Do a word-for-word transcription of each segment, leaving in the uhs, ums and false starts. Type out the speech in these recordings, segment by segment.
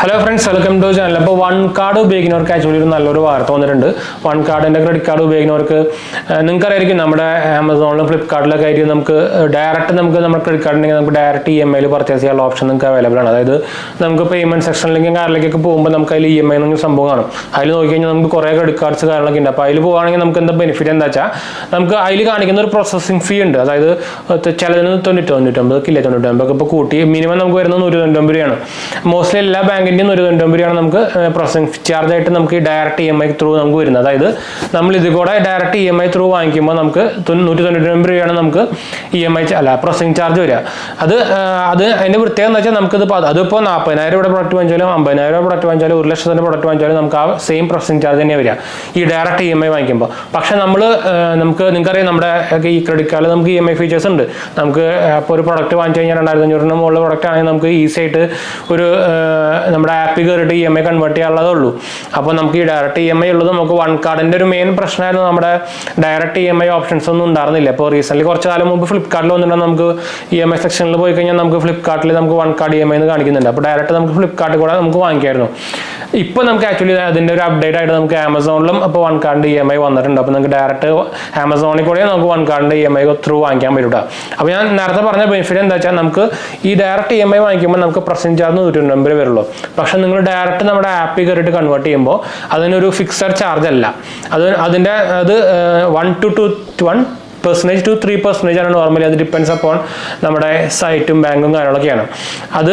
Hello friends, welcome to the channel. Now, OneCard ഉപയോഗിക്കുന്നവർ actually ഒരു നല്ലൊരു വാർത്ത വന്നിട്ടുണ്ട്. OneCard and credit card ഉപയോഗിക്കുന്നവർക്ക് നിങ്ങൾക്കറിയായിരിക്കും നമ്മുടെ Amazon, Flipkart ലൊക്കെ ആയിട്ട് നമുക്ക് ഡയറക്റ്റ് നമുക്ക് നമ്മുടെ ക്രെഡിറ്റ് കാർഡ് ഉണ്ടെങ്കിൽ നമുക്ക് ഡയറക്റ്റ് ഇഎംഐ ൽ പർച്ചേസ് ചെയ്യാനുള്ള ഓപ്ഷൻ നിങ്ങൾക്ക് അവൈലബിൾ ആണ്. അതായത് നമുക്ക് പേയ്മെന്റ് സെക്ഷനിലേക്ക് കാർഡിലേക്കൊക്കെ പോകുമ്പോൾ നമുക്ക് അതിൽ ഇഎംഐ എന്നൊരു സംഭവം കാണും. അതിൽ നോക്കി കഴിഞ്ഞാൽ നമുക്ക് കുറേ ക്രെഡിറ്റ് കാർഡ്സ് കാര്യങ്ങളൊക്കെ ഉണ്ട്. അപ്പോൾ അതിൽ പോവാണെങ്കിൽ നമുക്ക് എന്താ ബെനിഫിറ്റ് എന്താ വെച്ചാൽ നമുക്ക് അതിൽ കാണിക്കുന്ന ഒരു പ്രോസസ്സിംഗ് ഫീ ഉണ്ട്. അതായത് ചിലതിന് തൊണ്ണൂറ്റി തൊണ്ണൂറ്റൊമ്പത് കിലോ തൊണ്ണൂറ്റൊമ്പത് ഇപ്പോൾ കൂട്ടി മിനിമം നമുക്ക് വരുന്നത് നൂറ്റി തൊണ്ണൂറ്റൊമ്പത് രൂപയാണ്. മോസ്റ്റ്ലി എല്ലാ ബാങ്കിൻ്റെ നൂറ്റി തൊണ്ണൂറ്റൊമ്പത് രൂപയാണ് നമുക്ക് പ്രോസസ്സിംഗ് ചാർജ് ആയിട്ട് നമുക്ക് ഈ direct E M I through നമുക്ക് വരുന്നത്. അതായത് നമ്മൾ ഇത് കൂടെ direct E M I through വാങ്ങിക്കുമ്പോൾ നമുക്ക് നൂറ്റി തൊണ്ണൂറ്റൊമ്പത് രൂപയാണ് നമുക്ക് ഇ എം ഐ അല്ല പ്രോസസ്സിംഗ് ചാർജ് വരിക. അത് അത് അതിൻ്റെ പ്രത്യേകത എന്ന് വെച്ചാൽ നമുക്കിത് അതിപ്പോൾ നാൽപ്പതിനായിരം രൂപയുടെ പ്രൊഡക്റ്റ് വാങ്ങിച്ചാലും അമ്പതിനായിരം രൂപ പ്രൊഡക്റ്റ് വാങ്ങിച്ചാലും ഒരു ലക്ഷത്തിൻ്റെ പ്രൊഡക്റ്റ് വാങ്ങിച്ചാലും നമുക്ക് ആ സെയിം പ്രോസസ്സിംഗ് ചാർജ് തന്നെ വരിക ഈ ഡയറക്റ്റ് ഇ എം ഐ വാങ്ങിക്കുമ്പോൾ. പക്ഷേ നമ്മൾ നമുക്ക് നിങ്ങൾക്കറിയാം നമ്മുടെ ഈ ക്രെഡിറ്റ് കാർഡിൽ നമുക്ക് ഇ എം ഐ ഫീച്ചേഴ്സ് ഉണ്ട്. നമുക്ക് ഇപ്പോൾ ഒരു പ്രൊഡക്റ്റ് വാങ്ങിച്ചു കഴിഞ്ഞാൽ രണ്ടായിരത്തി അഞ്ഞൂറിന് മുകളിലുള്ള പ്രൊഡക്റ്റ് ആണെങ്കിൽ നമുക്ക് ഈസി ആയിട്ട് ഒരു നമ്മുടെ ആപ്പിൽ കയറിയിട്ട് ഇ എം ഐ കൺവേർട്ട് ചെയ്യാനുള്ളതേ ഉള്ളൂ. അപ്പോൾ നമുക്ക് ഈ ഡയറക്റ്റ് ഇ എം ഐ ഉള്ളത് നമുക്ക് വൺ കാർഡിൻ്റെ ഒരു മെയിൻ പ്രശ്നമായിരുന്നു നമ്മുടെ direct E M I options ഒന്നും ഉണ്ടായിരുന്നില്ല. ഇപ്പോൾ റീസെൻ്റ്ലി കുറച്ച് കാലം മുമ്പ് ഫ്ലിപ്കാർട്ടിൽ വന്നിട്ടുണ്ടെങ്കിൽ നമുക്ക് ഇ എം ഐ സെക്ഷനിൽ പോയി കഴിഞ്ഞാൽ നമുക്ക് ഫ്ലിപ്കാർട്ടിൽ നമുക്ക് one card E M I എന്ന് കാണിക്കുന്നുണ്ട്. അപ്പോൾ ഡയറക്റ്റ് നമുക്ക് ഫ്ലിപ്കാർട്ടിൽ കൂടെ നമുക്ക് വാങ്ങിക്കായിരുന്നു. ഇപ്പോൾ നമുക്ക് ആക്ച്വലി അതിൻ്റെ ഒരു അപ്ഡേറ്റ് ആയിട്ട് നമുക്ക് ആമസോണിലും അപ്പോൾ വൺ കാർഡിൻ്റെ ഇ എം ഐ വന്നിട്ടുണ്ട്. അപ്പോൾ നമുക്ക് ഡയറക്റ്റ് ആമസോണിൽ കൂടെ നമുക്ക് വൺ കാർഡിൻ്റെ ഇ എം ഐ ത്രൂ വാങ്ങിക്കാൻ പറ്റും. അപ്പോൾ ഞാൻ നേരത്തെ പറഞ്ഞ ബെനിഫിറ്റ് എന്താ വെച്ചാൽ നമുക്ക് ഈ ഡയറക്റ്റ് ഇ എം ഐ വാങ്ങിക്കുമ്പോൾ നമുക്ക് പ്രസൻറ്റ് ചാർജ് നൂറ്റി തൊണ്ണൂറ് വരുള്ളൂ. പക്ഷേ നിങ്ങൾ ഡയറക്റ്റ് നമ്മുടെ ആപ്പിൽ കയറിയിട്ട് കൺവേർട്ട് ചെയ്യുമ്പോൾ അതിനൊരു ഫിക്സഡ് ചാർജ് അല്ല. അത് അതിൻ്റെ അത് one two two one percentage two three percentage ആണ് നോർമലി. അത് ഡിപ്പെൻഡ്സ് അപ്പോൺ നമ്മുടെ സൈറ്റും ബാങ്കും കാര്യങ്ങളൊക്കെയാണ്. അത്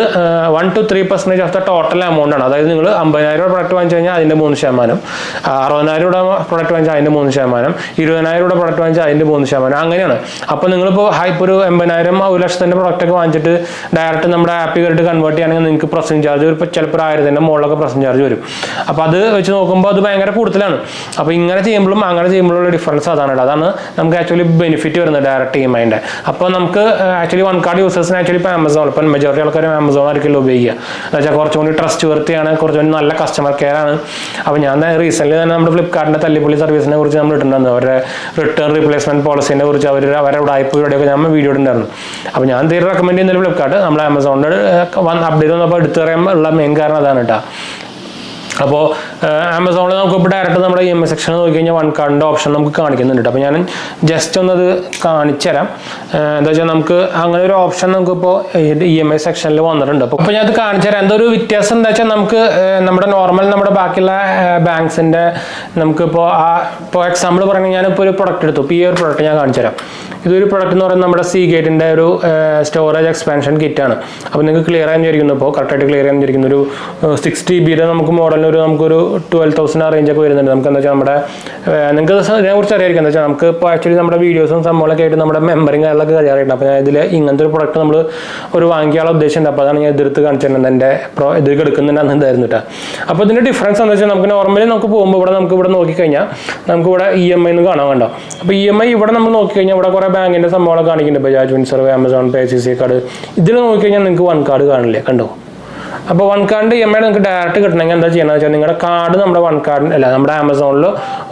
one two three percentage of the total amount ആണ്. അതായത് നിങ്ങൾ അമ്പതിനായിരം രൂപ പ്രൊഡക്റ്റ് വാങ്ങിച്ചു കഴിഞ്ഞാൽ അതിൻ്റെ മൂന്ന് ശതമാനം, അറുപതിനായിരം രൂപ പ്രൊഡക്റ്റ് വാങ്ങിച്ചാൽ അതിൻ്റെ മൂന്ന് ശതമാനം, ഇരുപതിനായിരം രൂപ പ്രൊഡക്റ്റ് വാങ്ങിച്ചാൽ അതിൻ്റെ മൂന്ന് ശതമാനം അങ്ങനെയാണ്. അപ്പോൾ നിങ്ങളിപ്പോൾ ഇപ്പോൾ ഒരു എൺപതിനായിരം ഒരു ലക്ഷത്തിൻ്റെ പ്രൊഡക്റ്റൊക്കെ വാങ്ങിച്ചിട്ട് ഡയറക്റ്റ് നമ്മുടെ ആപ്പിൽ കയറിയിട്ട് കൺവേർട്ട് ചെയ്യുകയാണെങ്കിൽ നിങ്ങൾക്ക് പ്രസൻറ്റ് ചാർജ് ഒരു ചിലപ്പോൾ ആയിരത്തിൻ്റെ മുകളിലൊക്കെ പ്രസൻറ്റ് ചാർജ് വരും. അപ്പോൾ അത് വെച്ച് നോക്കുമ്പോൾ അത് ഭയങ്കര കൂടുതലാണ്. അപ്പോൾ ഇങ്ങനെ ചെയ്യുമ്പോഴും അങ്ങനെ ചെയ്യുമ്പോഴുള്ള ഡിഫറൻസ് അതാണ്. അതാണ് നമുക്ക് ആക്ച്വലി ബെനിഫിറ്റ് വരുന്നത് ഡയറക്റ്റ് ഇ എം ഐൻ്റെ. അപ്പോൾ നമുക്ക് ആക്ച്വലി വൺ കാർഡ് യൂസേഴ്സിന് ആക്ച്വലി ഇപ്പോൾ ആമസോൺ ഇപ്പം മെജോറിറ്റി ആൾക്കാരും ആമസോൺ ആയിരിക്കുമല്ലോ ഉപയോഗിക്കുക. എന്ന് വെച്ചാൽ കുറച്ചും കൂടി ട്രസ്റ്റ് വൃത്തിയാണ്, കുറച്ചും കൂടി നല്ല കസ്റ്റമർ കെയർ ആണ്. അപ്പോൾ ഞാൻ റീസെൻ്റ്ലി തന്നെ നമ്മുടെ ഫ്ലിപ്കാർട്ടിൻ്റെ തല്ലിപ്പൊളി സർവീസിനെ കുറിച്ച് നമ്മൾ ഇട്ടിട്ടുണ്ടായിരുന്നു. അവരുടെ റിട്ടേൺ റീപ്ലേസ്മെൻറ്റ് പോളിസിനെ കുറിച്ച് അവർ അവരുടെ ഉടായ്പയുടെയൊക്കെ ഞാൻ വീഡിയോ ഇട്ടുണ്ടായിരുന്നു. അപ്പോൾ ഞാൻ തീരെ റെക്കമെൻഡ് ചെയ്യുന്ന ഫ്ലിപ്കാർട്ട് നമ്മൾ ആമസോണിൻ്റെ അപ്ഡേറ്റ് വന്നപ്പോൾ എടുത്തു പറയാൻ ഉള്ള മെയിൻ കാരണം അതാണ് കേട്ടോ. അപ്പോൾ ആമസോണിൽ നമുക്കിപ്പോൾ ഡയറക്റ്റ് നമ്മുടെ ഇ എം ഐ സെക്ഷനിൽ നോക്കിക്കഴിഞ്ഞാൽ വൺ കാർഡിൻ്റെ ഓപ്ഷൻ നമുക്ക് കാണിക്കുന്നുണ്ട്. അപ്പോൾ ഞാൻ ജസ്റ്റ് ഒന്നത് കാണിച്ചു തരാം. എന്താ വെച്ചാൽ നമുക്ക് അങ്ങനെ ഒരു ഓപ്ഷൻ നമുക്കിപ്പോൾ ഇ എം ഐ സെക്ഷനിൽ വന്നിട്ടുണ്ട്. അപ്പോൾ ഇപ്പോൾ ഞാനത് കാണിച്ചു തരാം. എന്തൊരു വ്യത്യാസം എന്താ വെച്ചാൽ നമുക്ക് നമ്മുടെ നോർമൽ നമ്മുടെ ബാക്കിയുള്ള ബാങ്ക്സിൻ്റെ നമുക്കിപ്പോൾ ആ ഇപ്പോൾ എക്സാമ്പിൾ പറയുകയാണെങ്കിൽ ഞാനിപ്പോൾ ഒരു പ്രൊഡക്റ്റ് എടുത്തു. ഇപ്പോൾ ഈ ഒരു പ്രൊഡക്റ്റ് ഞാൻ കാണിച്ചു തരാം. ഇതൊരു പ്രൊഡക്റ്റ് എന്ന് പറയുന്നത് നമ്മുടെ സീ ഗേറ്റിൻ്റെ ഒരു സ്റ്റോറേജ് എക്സ്പാൻഷൻ കിറ്റാണ്. അപ്പോൾ നിങ്ങൾക്ക് ക്ലിയർ ആയി വിചാരിക്കുന്നു. ഇപ്പോൾ കറക്റ്റായിട്ട് ക്ലിയർ ആയി വിചാരിക്കുന്നു. ഒരു സിക്സ് ജി ബിയുടെ നമുക്ക് മോഡൽ ഒരു നമുക്കൊരു ട്വൽവ് തൗസൻഡ് ആ റേഞ്ചൊക്കെ വരുന്നുണ്ട്. നമുക്ക് എന്താ വെച്ചാൽ നമ്മുടെ നിങ്ങൾക്ക് ഇതിനെക്കുറിച്ച് അറിയാമായിരിക്കും. എന്താ വെച്ചാൽ നമുക്ക് ഇപ്പോൾ ആക്ച്വലി നമ്മുടെ വീഡിയോസും സംഭവങ്ങളൊക്കെ ആയിട്ട് നമ്മുടെ മെമ്പറിയും കാര്യങ്ങളൊക്കെ കഴിയാറുണ്ട്. അപ്പോൾ ഞാൻ ഇതിൽ ഇങ്ങനത്തെ ഒരു പ്രൊഡക്റ്റ് നമ്മൾ ഒരു വാങ്ങിക്കാനുള്ള ഉദ്ദേശമുണ്ട്. അപ്പോൾ അതാണ് ഞാൻ എതിർത്ത് കാണിച്ചിട്ടുണ്ട്. എൻ്റെ പ്രോ എതിർക്ക് എടുക്കുന്നുണ്ടെന്ന് ഇതായിരുന്നു കേട്ടോ. അപ്പോൾ ഇതിൻ്റെ ഡിഫറൻസ് എന്താ വെച്ചാൽ നമുക്ക് നോർമലി നമുക്ക് പോകുമ്പോൾ ഇവിടെ നമുക്ക് ഇവിടെ നോക്കിക്കഴിഞ്ഞാൽ നമുക്കിവിടെ ഇ എം ഐ എന്ന് കാണാൻ വേണ്ട. അപ്പോൾ ഇ എം ഐ ഇവിടെ നമ്മൾ നോക്കിക്കഴിഞ്ഞാൽ ഇവിടെ കുറേ ബാങ്കിൻ്റെ സംഭവങ്ങളൊക്കെ കാണിക്കുന്നുണ്ട്. Bajaj Finserv, Amazon pay, C C card. ഇതിൽ നോക്കിക്കഴിഞ്ഞാൽ നിങ്ങൾക്ക് വൺ കാർഡ് കാണില്ലേ, കണ്ടോ. അപ്പോൾ one card E M I നിങ്ങൾക്ക് ഡയറക്റ്റ് കിട്ടണമെങ്കിൽ എന്താ ചെയ്യണമെന്ന് വെച്ചാൽ നിങ്ങളുടെ കാർഡ് നമ്മുടെ വൺ കാർഡ് അല്ല നമ്മുടെ ആമസോണിൽ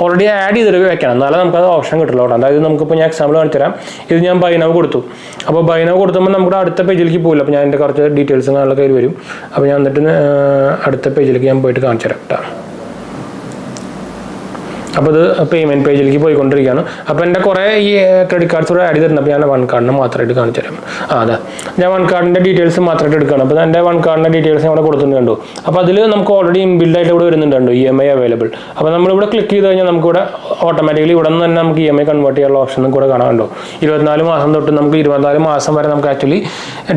ഓൾറെഡി ആഡ് ചെയ്തിട്ട് വെക്കണം. എന്നാലും നമുക്കത് ഓപ്ഷൻ കിട്ടുള്ളൂ. അതായത് നമുക്കിപ്പോൾ ഞാൻ എക്സാമ്പിൾ കാണിച്ചു തരാം. ഇത് ഞാൻ ബൈനവ് കൊടുത്തു. അപ്പോൾ ബൈനവ് കൊടുത്തുമ്പോൾ നമ്മുടെ അടുത്ത പേജിലേക്ക് പോകില്ല. അപ്പോൾ ഞാൻ എൻ്റെ കുറച്ച് ഡീറ്റെയിൽസ് നിങ്ങളുടെ കയ്യിൽ വരും. അപ്പോൾ ഞാൻ എന്നിട്ട് അടുത്ത പേജിലേക്ക് ഞാൻ പോയിട്ട് കാണിച്ചു തരാം കേട്ടോ. അപ്പോൾ ഇത് പേയ്മെൻറ്റ് പേജിലേക്ക് പോയിക്കൊണ്ടിരിക്കുകയാണ്. അപ്പോൾ എൻ്റെ കുറേ ഈ ക്രെഡിറ്റ് കാർഡ്സ് കൂടെ ആഡ് ചെയ്തിട്ടുണ്ട്. അപ്പോൾ ഞാൻ വൺ കാർഡിന് മാത്രമായിട്ട് കാണിച്ചു തരാം. ആ അതെ, ഞാൻ വൺ കാർഡിൻ്റെ ഡീറ്റെയിൽസ് മാത്രമായിട്ട് എടുക്കുകയാണ്. അപ്പോൾ എൻ്റെ വൺ കാർഡിൻ്റെ ഡീറ്റെയിൽസ് അവിടെ കൊടുത്തിട്ടുണ്ടോ. അപ്പോൾ അതിൽ നമുക്ക് ഓൾറെഡി ഇൻബിൽഡ് ആയിട്ട് ഇവിടെ വരുന്നുണ്ടോ ഇ എം ഐ അവൈലബിൾ. അപ്പോൾ നമ്മളിവിടെ ക്ലിക്ക് ചെയ്ത് കഴിഞ്ഞാൽ നമുക്കിവിടെ ഓട്ടോമാറ്റിക്കലി ഇവിടെ നിന്ന് തന്നെ നമുക്ക് ഇ എം ഐ കൺവേർട്ട് ചെയ്യാനുള്ള ഓപ്ഷനും കൂടെ കാണാനുണ്ടോ. ഇരുപത്തിനാല് മാസം തൊട്ട് നമുക്ക് ഇരുപത്തിനാല് മാസം വരെ നമുക്ക് ആക്ച്വലി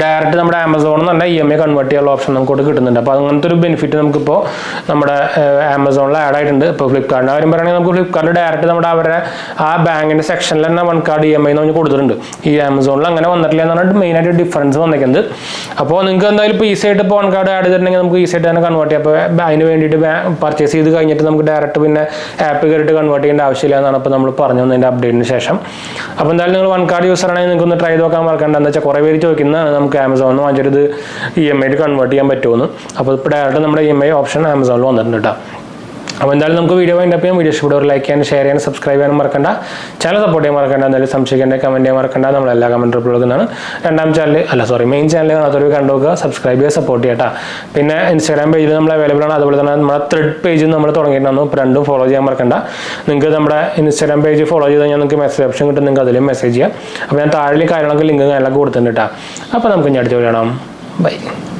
ഡയറക്റ്റ് നമ്മുടെ ആമസോണിൽ നിന്ന് തന്നെ ഇ എം ഐ കൺവേർട്ട് ചെയ്യാനുള്ള ഓപ്ഷൻ നമുക്കോട്ട് കിട്ടുന്നുണ്ട്. അപ്പോൾ അങ്ങനത്തെ ഒരു ബെനിഫിറ്റ് നമുക്കിപ്പോൾ നമ്മുടെ ആമസോണിൽ ആഡ് ആയിട്ടുണ്ട്. ഇപ്പോൾ ഫ്ലിപ്കാർട്ടിൻ്റെ കാര്യം പറയുകയാണെങ്കിൽ ഫ്ലിപ്കാർട്ടിൽ ഡയറക്റ്റ് നമ്മുടെ അവരുടെ ആ ബാങ്കിൻ്റെ സെക്ഷനിൽ തന്നെ one card E M I എന്ന് പറഞ്ഞ് കൊടുത്തിട്ടുണ്ട്. ഈ ആമസോണിൽ അങ്ങനെ വന്നിട്ടില്ല എന്നാണ് മെയിനായിട്ട് ഡിഫറൻസ് വന്നിരിക്കുന്നത്. അപ്പോൾ നിങ്ങൾക്ക് എന്തായാലും ഇപ്പോൾ ഈസി ആയിട്ട് ഇപ്പോൾ വൺ കാർഡ് ആഡ് ചെയ്തിട്ടുണ്ടെങ്കിൽ നമുക്ക് ഈസി ആയിട്ട് തന്നെ കൺവേർട്ട് ചെയ്യാം. അപ്പോൾ അതിന് വേണ്ടിയിട്ട് പർച്ചേസ് ചെയ്ത് കഴിഞ്ഞിട്ട് നമുക്ക് ഡയറക്റ്റ് പിന്നെ ആപ്പ് കയറിയിട്ട് കൺവേർട്ട് ചെയ്യേണ്ട ആവശ്യമില്ല എന്നാണ് ഇപ്പോൾ നമ്മൾ പറഞ്ഞു തന്നതിൻ്റെ അപ്ഡേറ്റിന് ശേഷം. അപ്പോൾ എന്തായാലും നിങ്ങൾ വൺ കാർഡ് യൂസർ ആണെങ്കിൽ നിങ്ങൾക്ക് ഒന്ന് ട്രൈ നോക്കാൻ മറക്കണ്ട. എന്താ വെച്ചാൽ കുറേ പേര് ചോദിക്കുന്നതാണ് നമുക്ക് ആമസോണിൽ വാങ്ങിച്ചിട്ട് ഇ എം ഐയിൽ കൺവേർട്ട് ചെയ്യാൻ പറ്റുമെന്ന്. അപ്പോൾ ഇപ്പോൾ ഡയറക്റ്റ് നമ്മുടെ ഇ എം ഐ ഓപ്ഷൻ ആമസോണിൽ വന്നിട്ടുണ്ട് കേട്ടോ. അപ്പോൾ എന്തായാലും നമുക്ക് വീഡിയോ വൈൻഡ് അപ്പ് ചെയ്യാം. വീഡിയോ ഇഷ്ടപ്പെട്ടവർ ലൈക്ക് ചെയ്യാൻ, ഷെയർ ചെയ്യാൻ, സബ്സ്ക്രൈബ് ചെയ്യാൻ മറക്കണ്ട. ചാനൽ സപ്പോർട്ട് ചെയ്യാൻ മറക്കണ്ട. എന്തായാലും സംശയിക്കേണ്ട, കമൻറ്റ് ചെയ്യാൻ മറക്കണ്ട. നമ്മളെല്ലാ കമൻറ്റ് റിപ്ലൈ കൊടുക്കുന്നതാണ്. രണ്ടാം ചാനൽ അല്ല സോറി മെയിൻ ചാനൽ കാണാത്തൊരു കണ്ടു നോക്കുക, സബ്സ്ക്രൈബ് ചെയ്യുക, സപ്പോർട്ട് ചെയ്യട്ടാ. പിന്നെ ഇൻസ്റ്റാഗ്രാം പേജിൽ നമ്മൾ അവൈലബിൾ ആണ്. അതുപോലെ തന്നെ നമ്മുടെ ത്രെഡ് പേജ് നമ്മൾ തുടങ്ങിയിട്ടുണ്ടാകുന്നു. ഇപ്പോൾ രണ്ടും ഫോളോ ചെയ്യാൻ മറക്കണ്ട. നിങ്ങൾക്ക് നമ്മുടെ ഇൻസ്റ്റാഗ്രാം പേജ് ഫോളോ ചെയ്ത് കഴിഞ്ഞാൽ നിങ്ങൾക്ക് മെസ്സേജ് ഓപ്ഷൻ കിട്ടും. നിങ്ങൾക്ക് അതിലും മെസ്സേജ് ചെയ്യാം. അപ്പോൾ ഞാൻ താഴെ കാര്യങ്ങളൊക്കെ ലിങ്ക് കാര്യങ്ങളൊക്കെ കൊടുത്തിട്ടുണ്ട് കേട്ടോ. അപ്പോൾ നമുക്ക് ഞാൻ അടുത്ത് കാണാം. ബൈ.